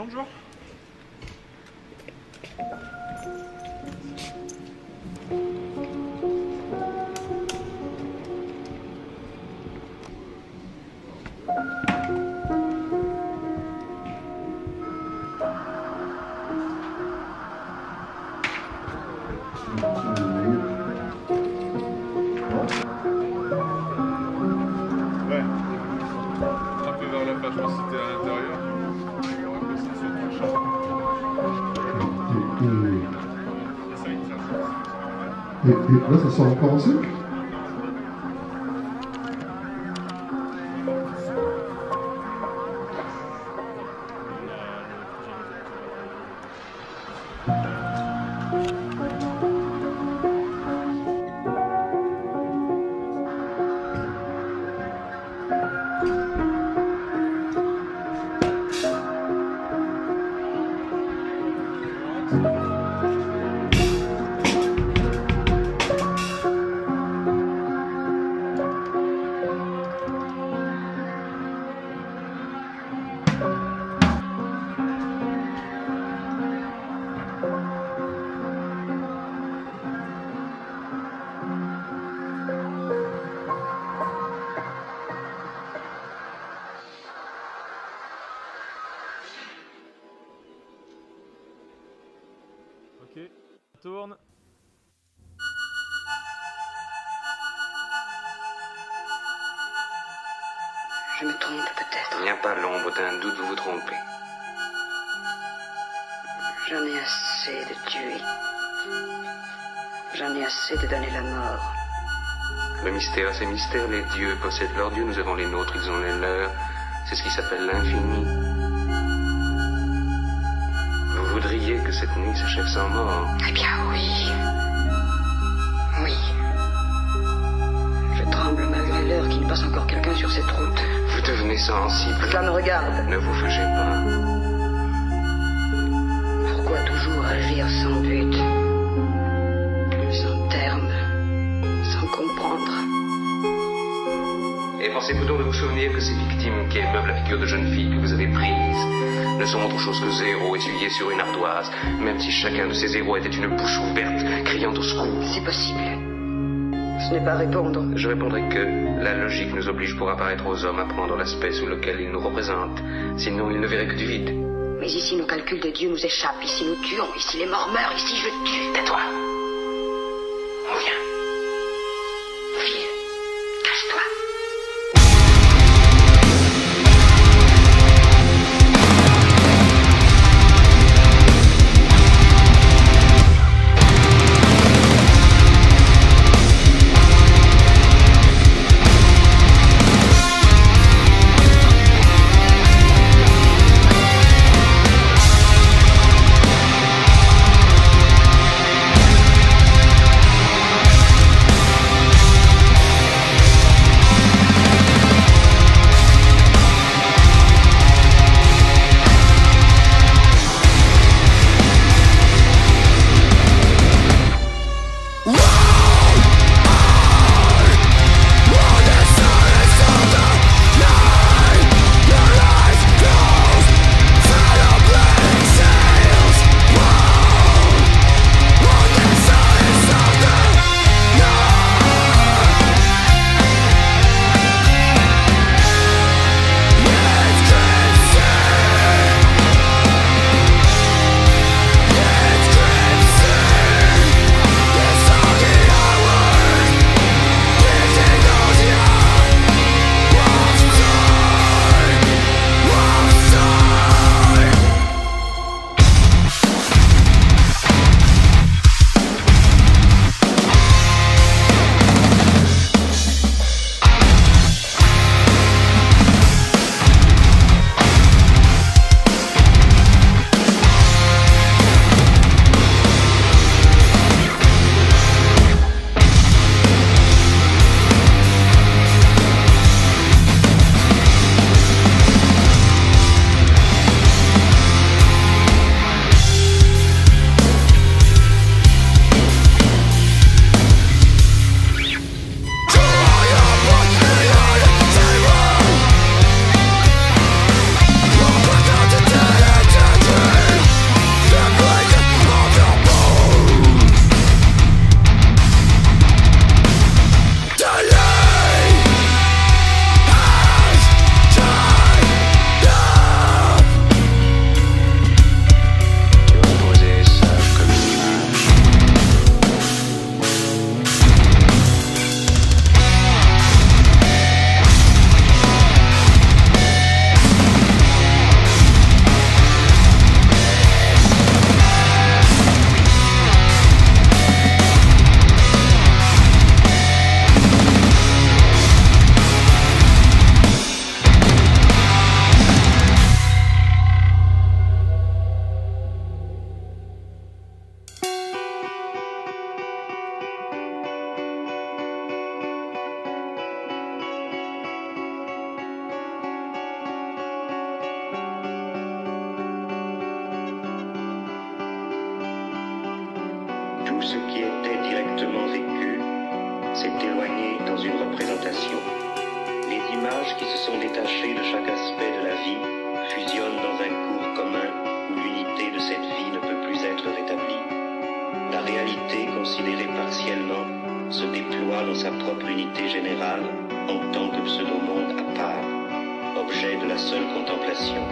million de joueurs. Là, ça sort encore en sec. Tourne. Je me trompe peut-être. Il n'y a pas l'ombre d'un doute, vous vous trompez. J'en ai assez de tuer. J'en ai assez de donner la mort. Le mystère, c'est mystère. Les dieux possèdent leurs dieux, nous avons les nôtres, ils ont les leurs. C'est ce qui s'appelle l'infini. Vous voudriez que cette nuit s'achève sans mort? Eh bien oui. Oui. Je tremble malgré l'heure qu'il passe encore quelqu'un sur cette route. Vous devenez sensible. Cela me regarde. Ne vous fâchez pas. Pourquoi toujours agir sans but, sans terme, sans comprendre? Et pensez-vous donc de vous souvenir que ces victimes qui émeuvent la figure de jeune fille que vous avez prise ne sont autre chose que zéros essuyés sur une ardoise, même si chacun de ces zéros était une bouche ouverte, criant au secours. C'est possible. Ce n'est pas répondre. Je répondrai que la logique nous oblige pour apparaître aux hommes à prendre l'aspect sous lequel ils nous représentent. Sinon, ils ne verraient que du vide. Mais ici, nos calculs de Dieu nous échappent. Ici, nous tuons. Ici, les morts meurent. Ici, je tue. Tais-toi. On vient. File. Cache-toi. tout ce qui était directement vécu s'est éloigné dans une représentation. Les images qui se sont détachées de chaque aspect de la vie fusionnent dans un cours commun où l'unité de cette vie ne peut plus être rétablie. La réalité considérée partiellement se déploie dans sa propre unité générale en tant que pseudo-monde à part, objet de la seule contemplation.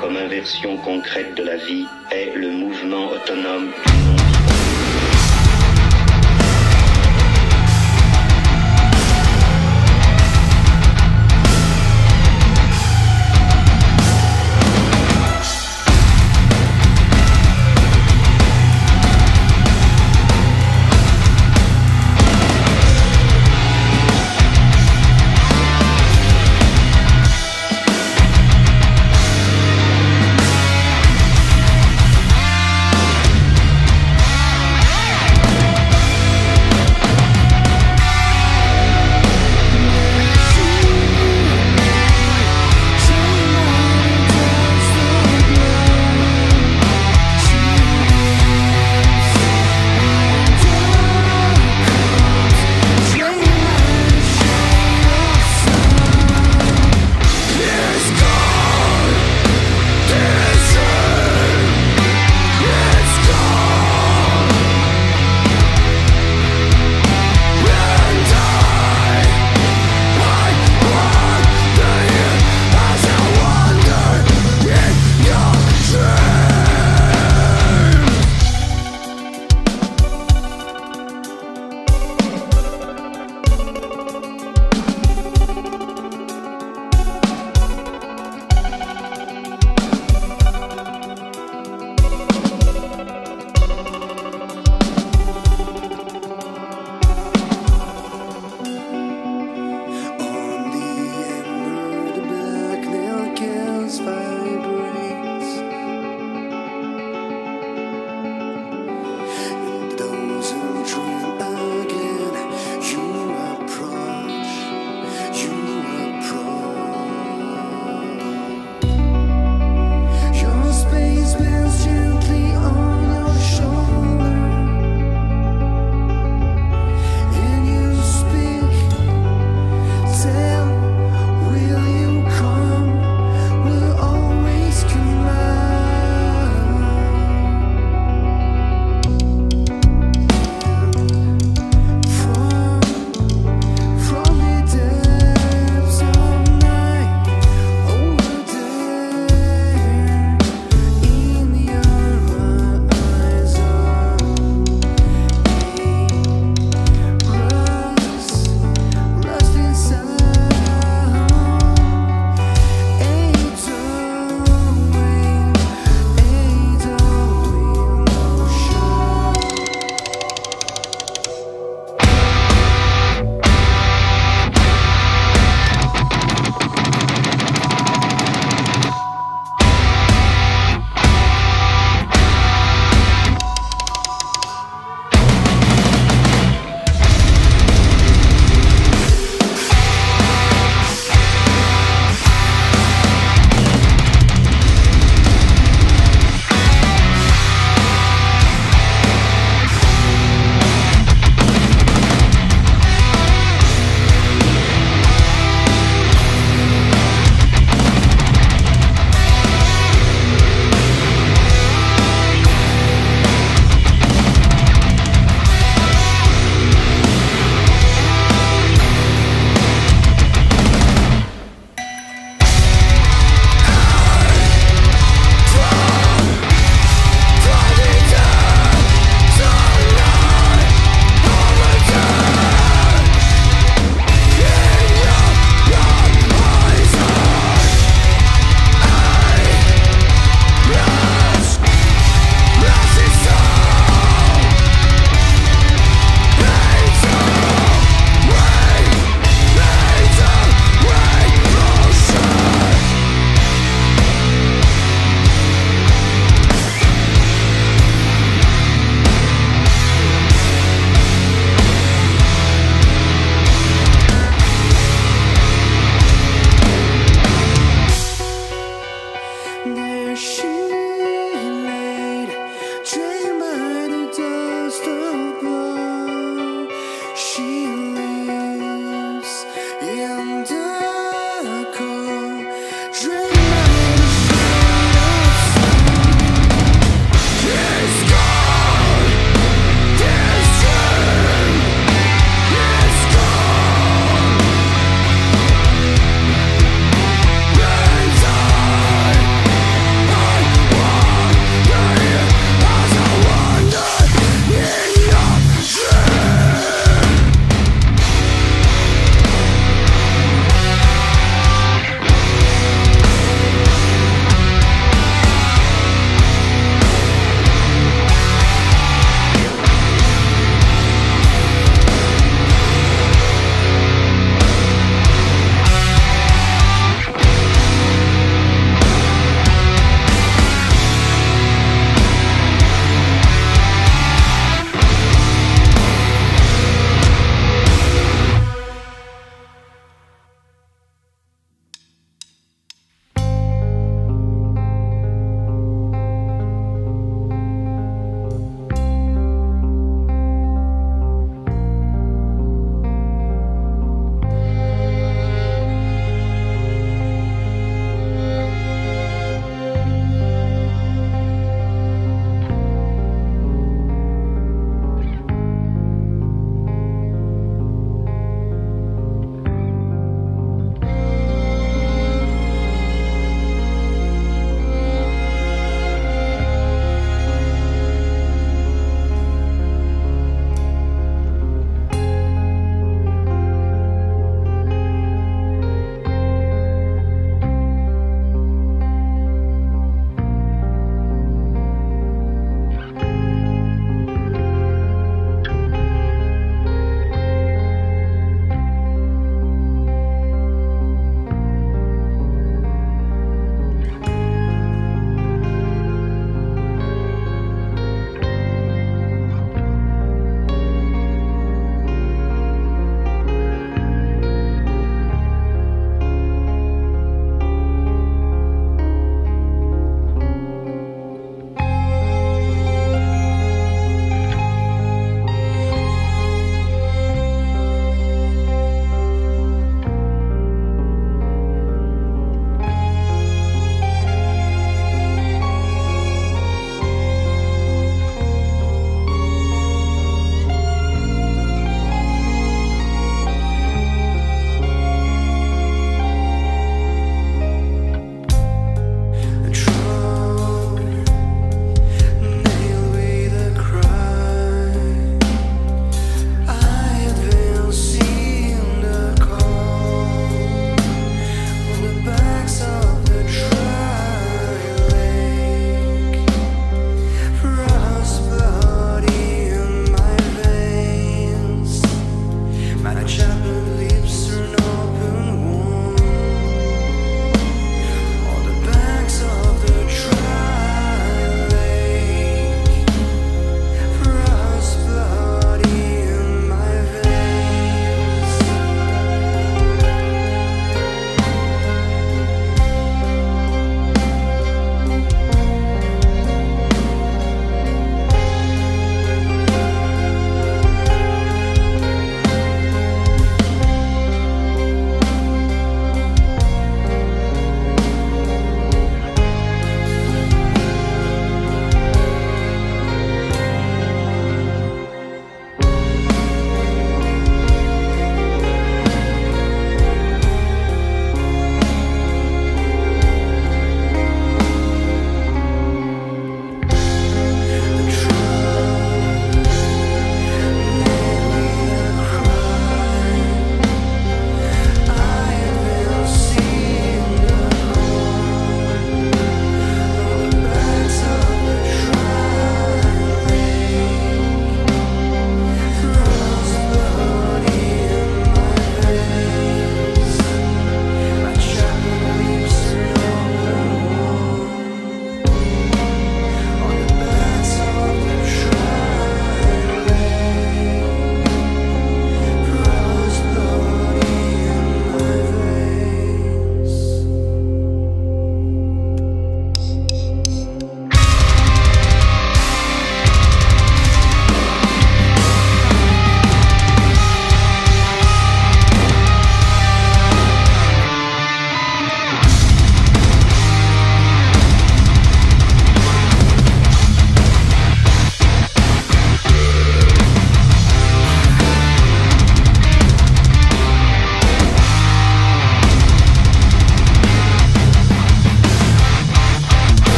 Comme inversion concrète de la vie est le mouvement autonome.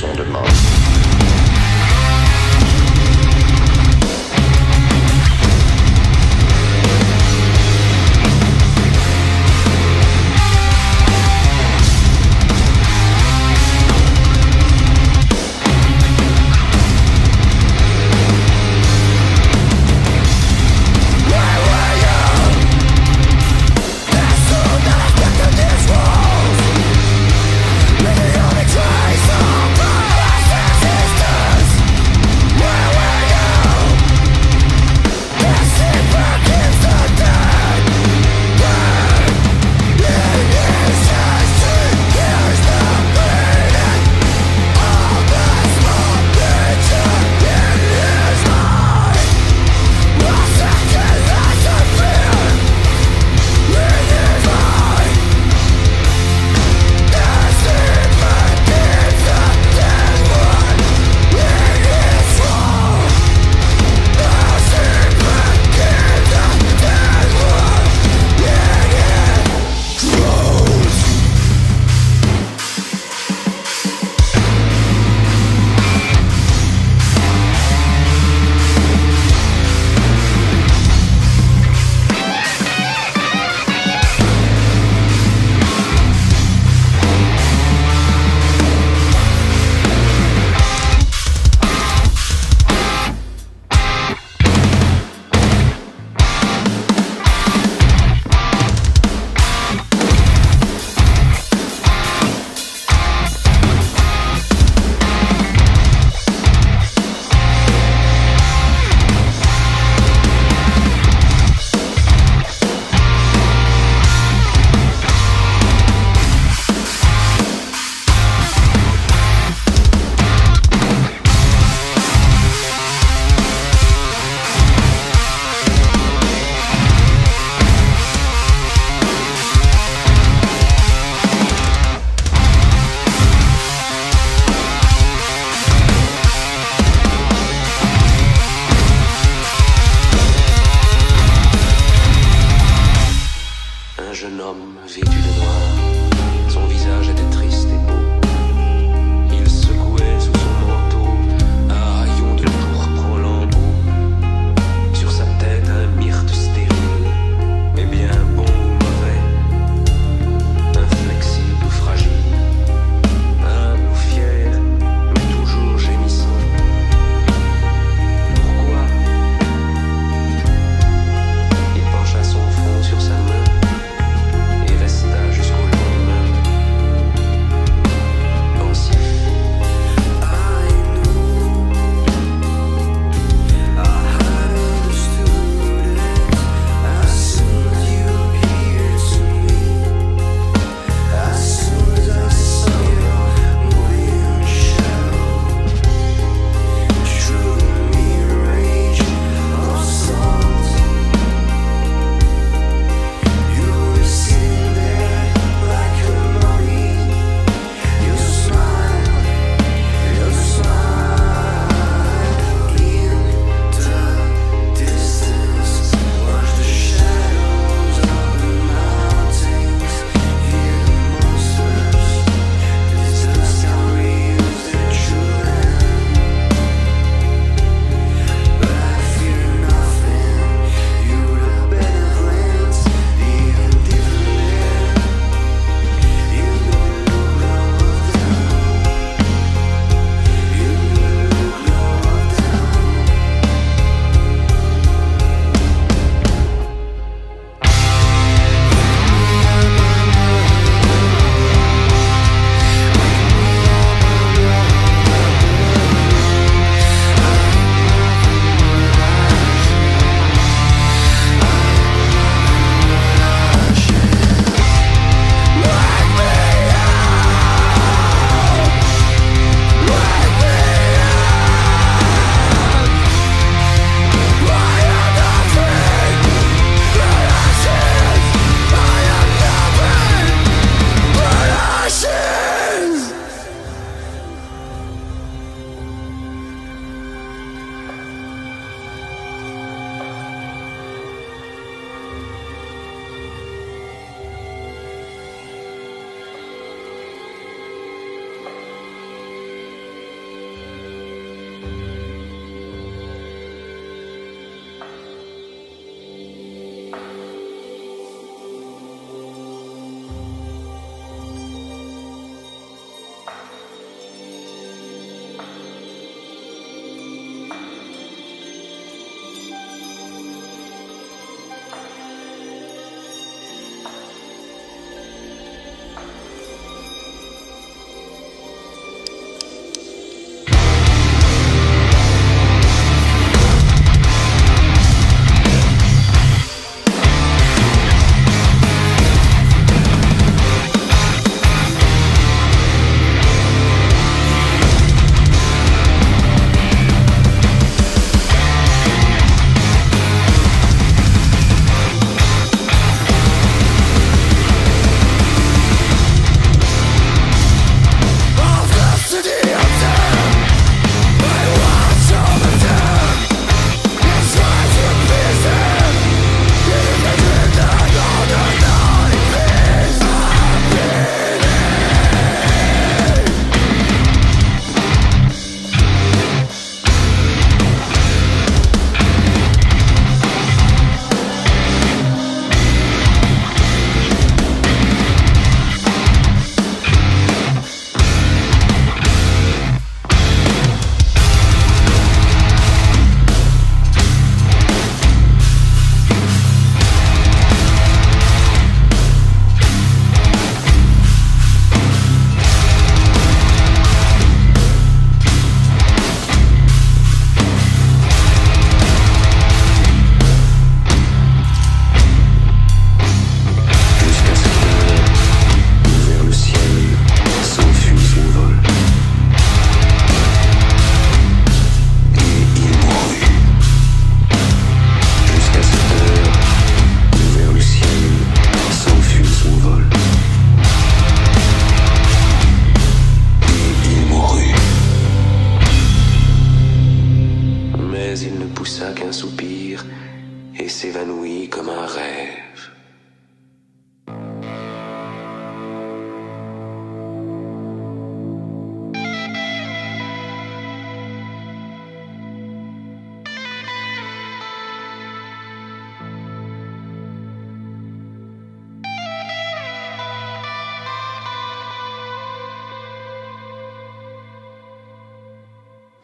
son de mort.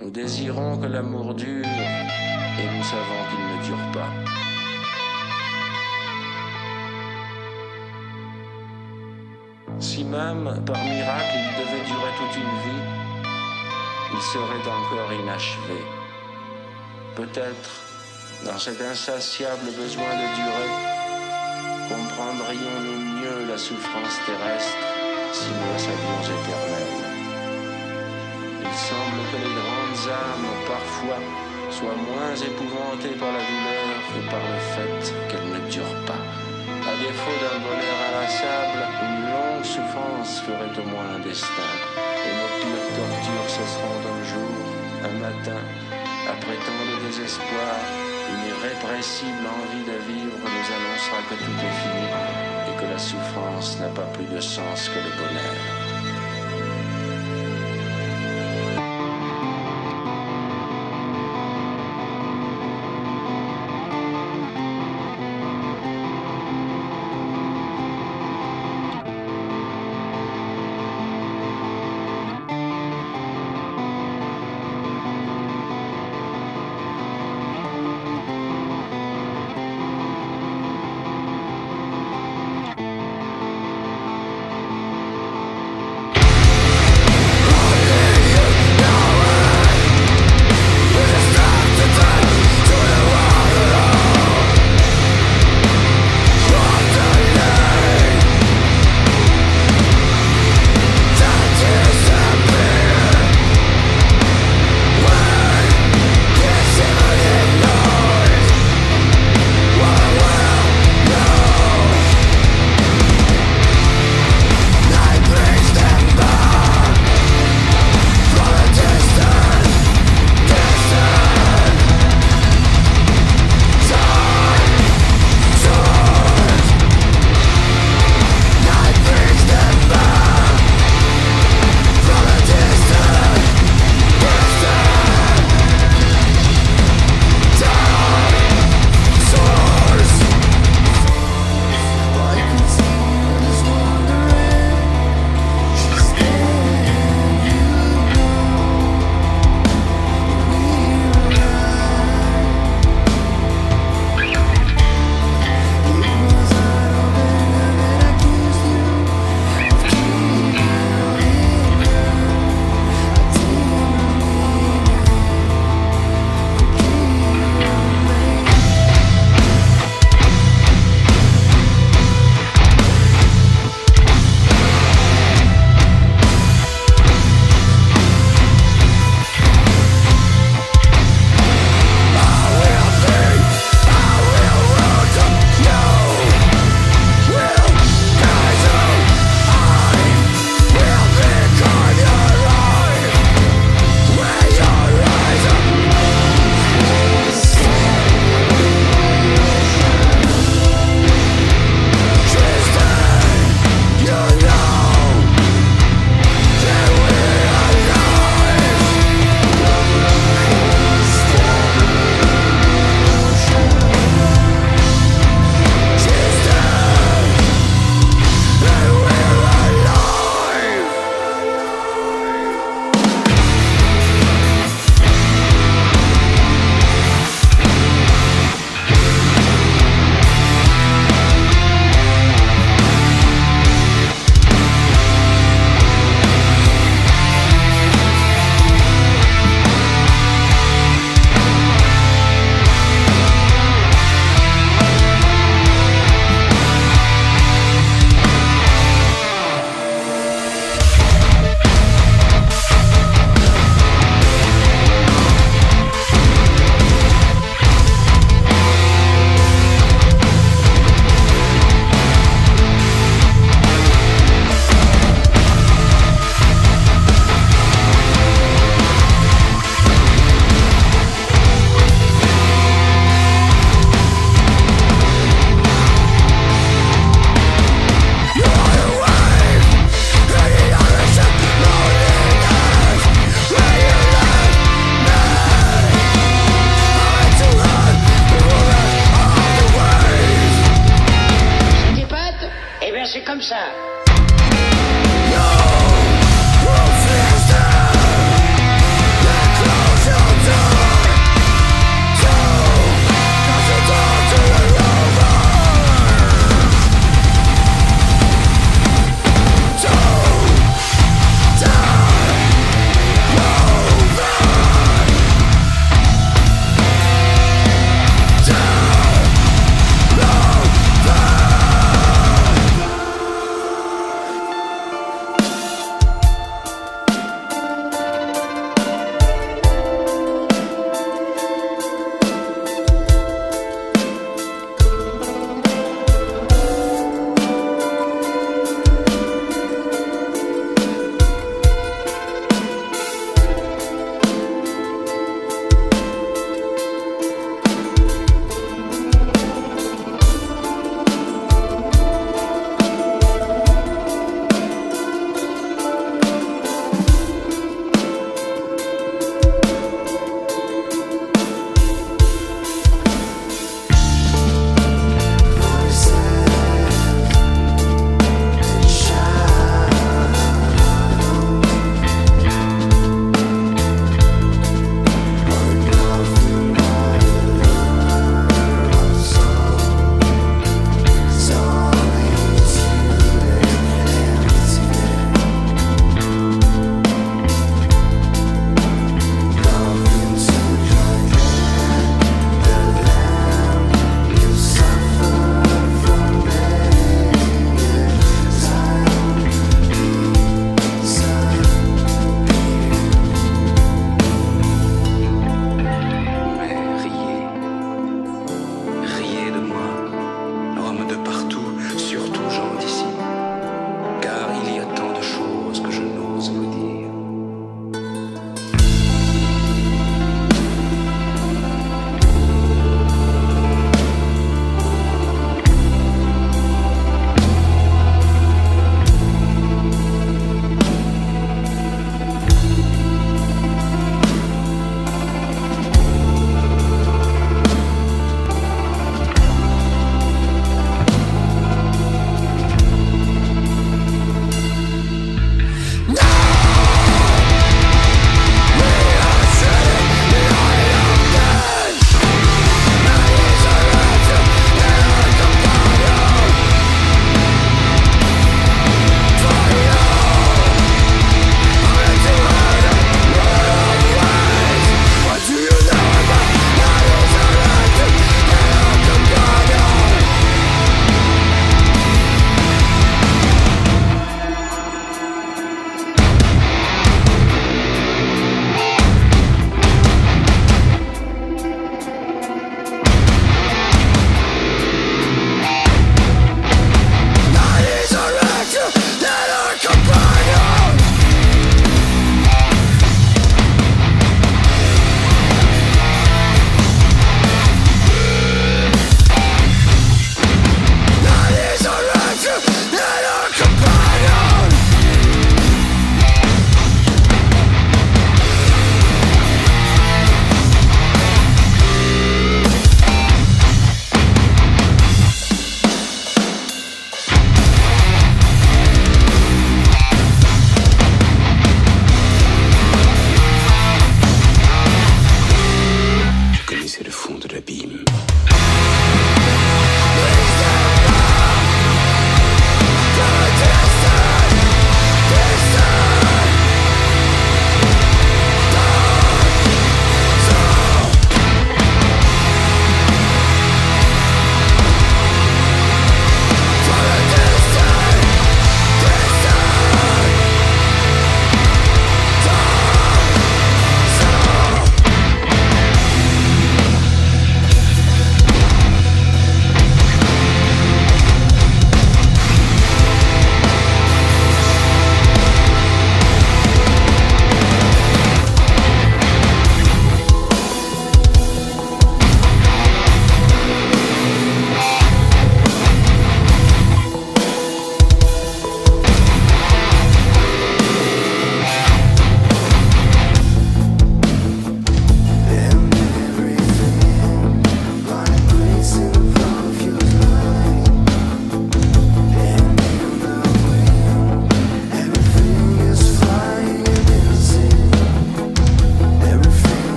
Nous désirons que l'amour dure, et nous savons qu'il ne dure pas. Si même, par miracle, il devait durer toute une vie, il serait encore inachevé. Peut-être, dans cet insatiable besoin de durer, comprendrions-nous mieux la souffrance terrestre si nous la savions éternelle. Il semble que les grandes âmes, parfois, soient moins épouvantées par la douleur que par le fait qu'elles ne durent pas. À défaut d'un bonheur inlassable, une longue souffrance ferait au moins un destin, et nos pires tortures cesseront un jour, un matin, après tant de désespoir, une irrépressible envie de vivre nous annoncera que tout est fini et que la souffrance n'a pas plus de sens que le bonheur.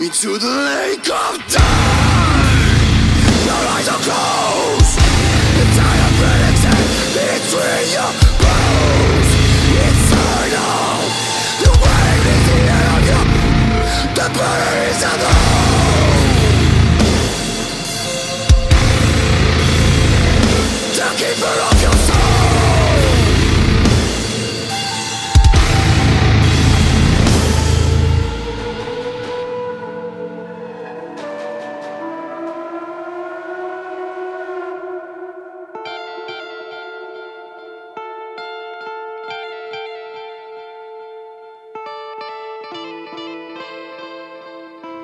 me to the lake of time. Your eyes are closed, the diabetics and between your bones. Eternal, the wave is the end of you, the burden is at home. The keeper of your soul.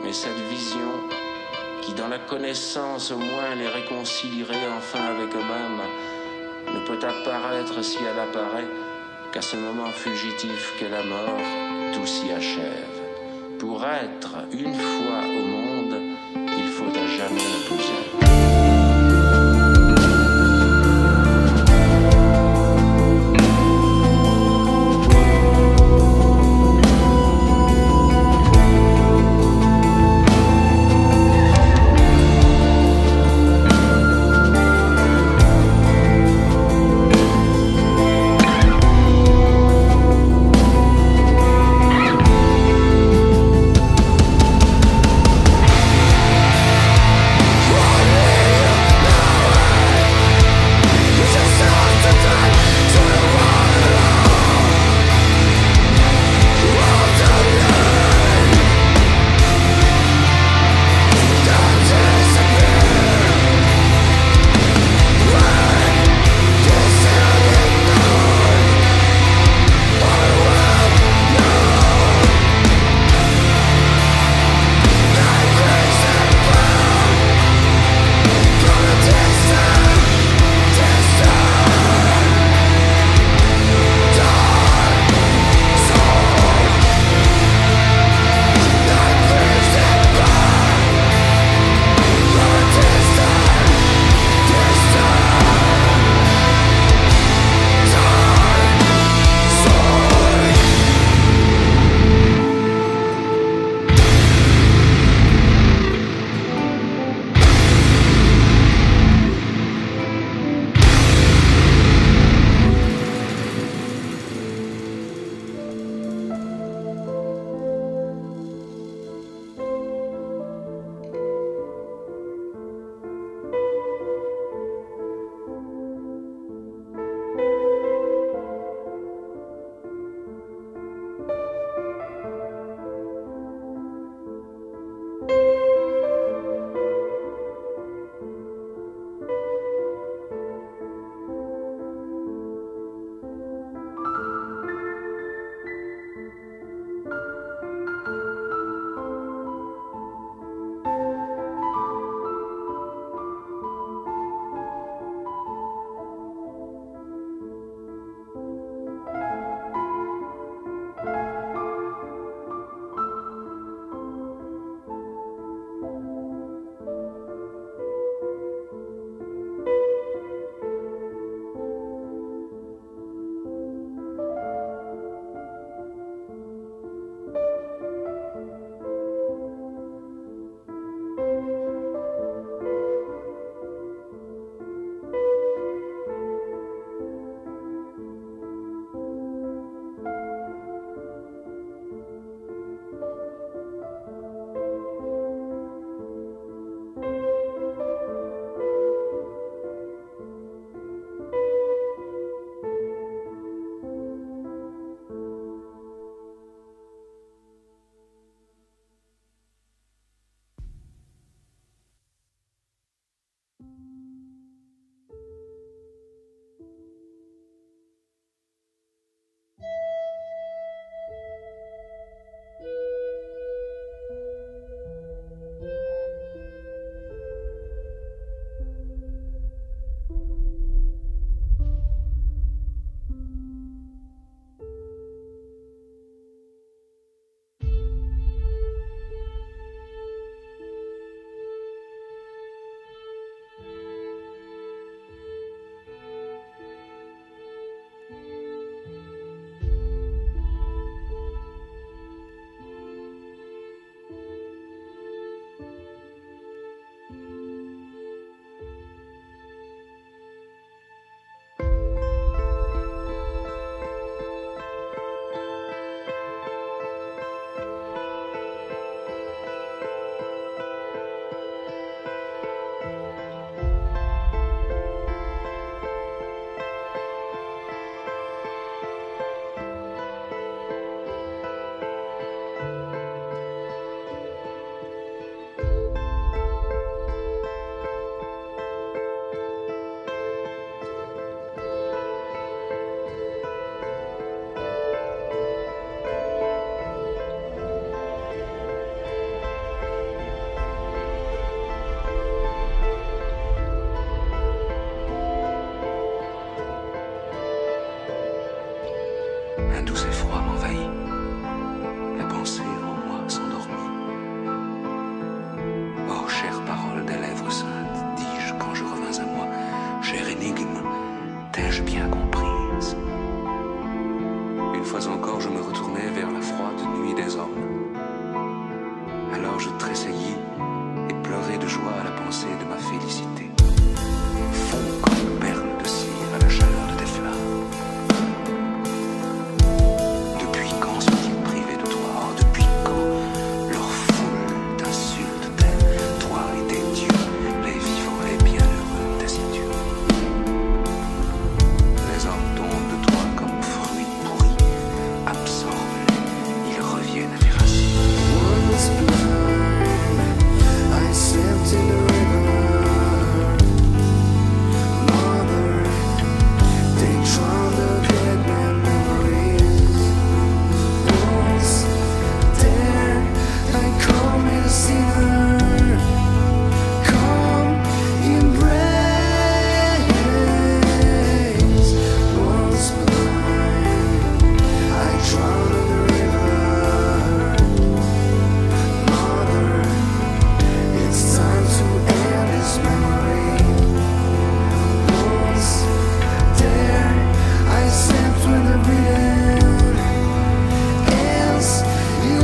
Mais cette vision, qui dans la connaissance au moins les réconcilierait enfin avec eux-mêmes, ne peut apparaître, si elle apparaît, qu'à ce moment fugitif qu'est la mort, tout s'y achève. Pour être une fois au monde, il faut à jamais ne plus être. Alors je tressaillis et pleurai de joie à la pensée de ma félicité. Fond comme une perle de cire à la chaleur de tes flammes. Depuis quand sont-ils privés de toi? Oh, depuis quand leur foule t'insulte-t-elle? Toi et tes dieux, les vivants, les bienheureux, taciturnes. Les hommes tombent de toi comme fruits pourris. Absorbe-les, ils reviennent à tes racines. I sailed in the river, mother, they drowned the dead memories. Once there, I call me a sinner, come embrace. Once blind, I drowned in the river, mother. It's time to end this memory. Once there, I slept when the wind ends in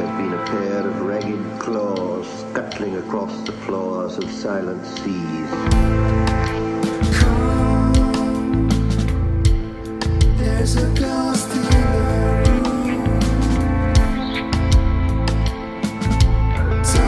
has been a pair of ragged claws scuttling across the floors of silent seas. Come, there's a ghost in the room. So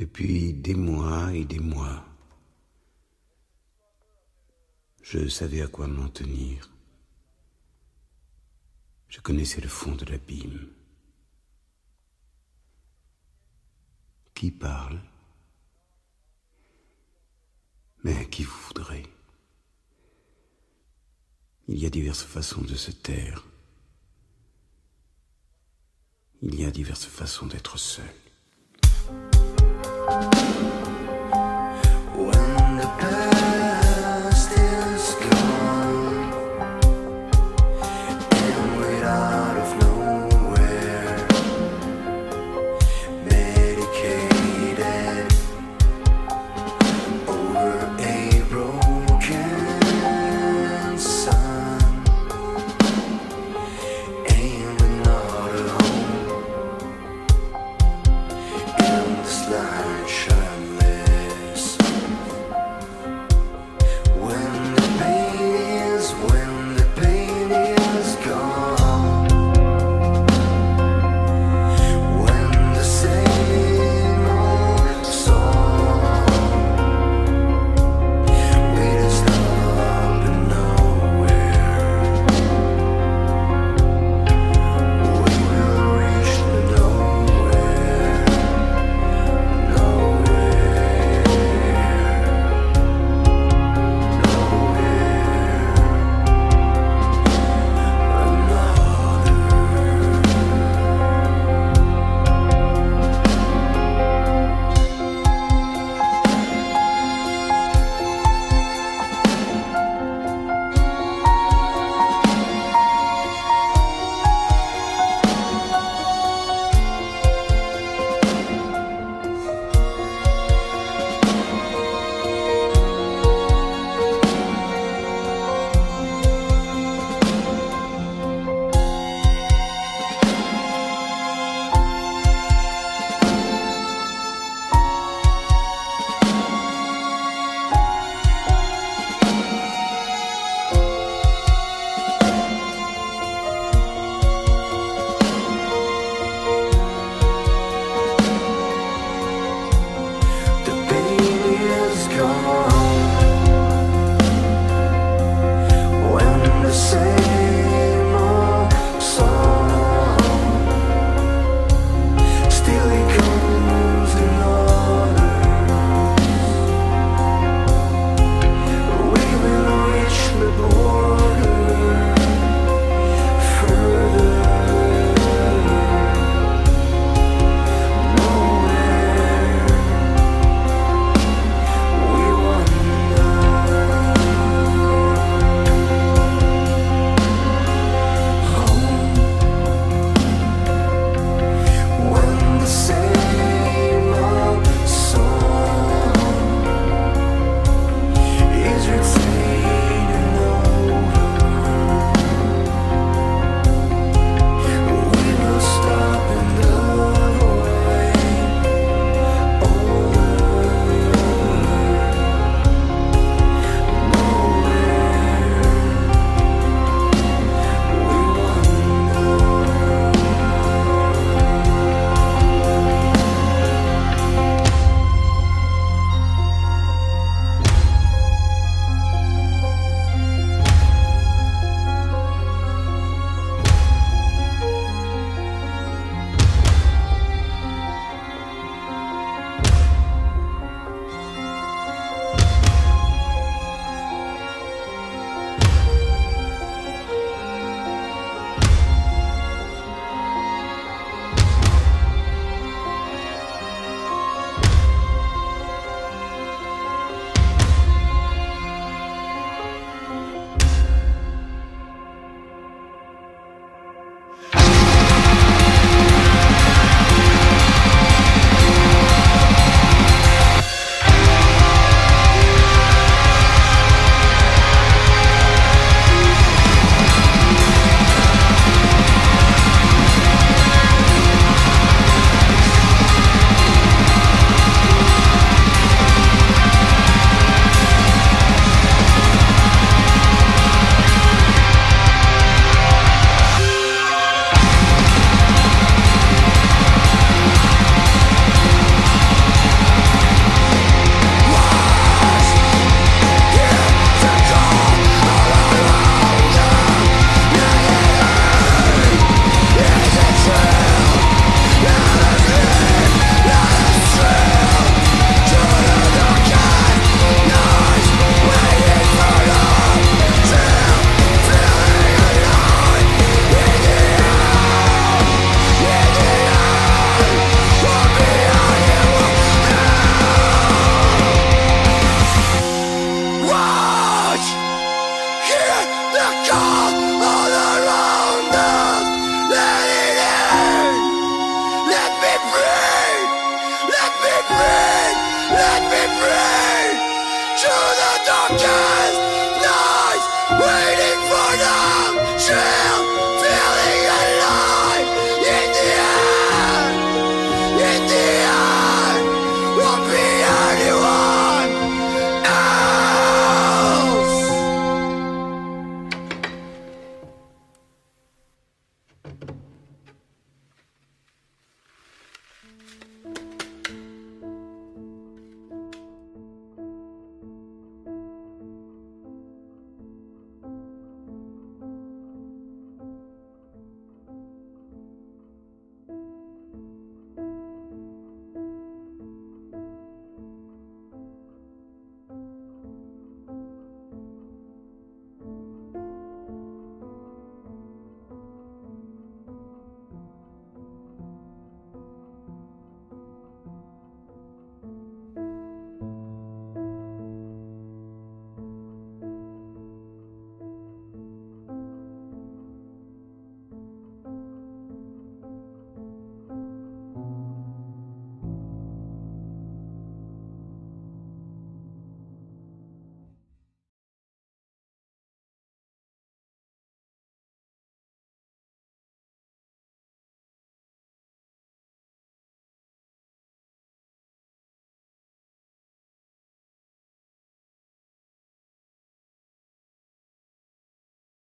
depuis des mois et des mois. Je savais à quoi m'en tenir. Je connaissais le fond de l'abîme. Qui parle? Mais qui vous voudrez? Il y a diverses façons de se taire. Il y a diverses façons d'être seul. Shine broken knives waiting for them, chill, feeling alive. In the end, won't be anyone else.